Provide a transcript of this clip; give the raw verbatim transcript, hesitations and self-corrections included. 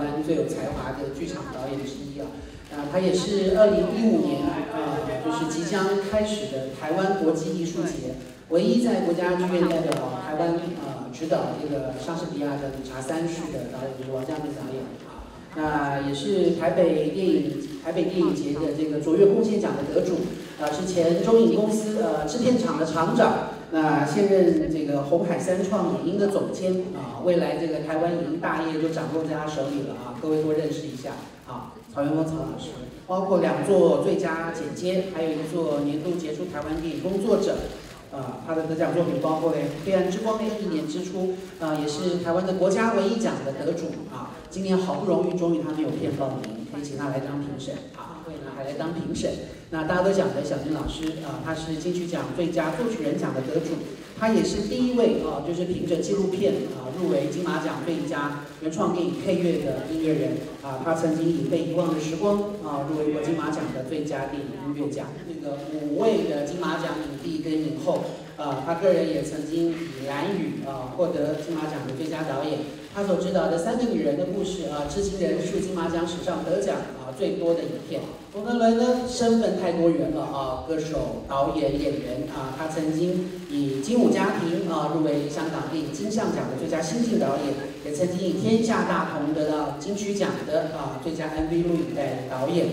湾最有才华的剧场导演之一啊。啊，他也是二零一五年啊，就是即将开始的台湾国际艺术节唯一在国家剧院代表台湾啊指导这个莎士比亚的《理查三世》的导演就是王家明导演。那也是台北电影台北电影节的这个卓越贡献奖的得主。 啊，是前中影公司呃制片厂的厂长，那、呃、现任这个红海三创影音的总监啊、呃，未来这个台湾影音大业就掌握在他手里了啊，各位多认识一下啊，曹元峰曹老师，包括两座最佳剪接，还有一座年度杰出台湾电影工作者，啊、呃，他的得奖作品包括《黑暗之光》《一年之初》啊、呃，也是台湾的国家文艺奖的得主啊，今年好不容易终于他没有骗报名，可以请他来当评审啊，会拿来当评审。 那大家都讲的小金老师啊、呃，他是金曲奖最佳作曲人奖的得主，他也是第一位啊、呃，就是凭着纪录片啊、呃、入围金马奖最佳原创电影配乐的音乐人啊、呃。他曾经以《被遗忘的时光》啊、呃、入围过金马奖的最佳电影音乐奖，那个五位的金马奖影帝跟影后啊、呃。他个人也曾经以《蓝雨》啊、呃、获得金马奖的最佳导演。他所执导的《三个女人的故事》啊、呃，至今仍是金马奖史上得奖啊、呃、最多的影片。 冯德伦呢，身份太多元了啊，歌手、导演、演员啊。他曾经以《精武家庭》啊入围香港电影金像奖的最佳新晋导演，也曾经以《天下大同》得到金曲奖的啊最佳 M V 录影带导演。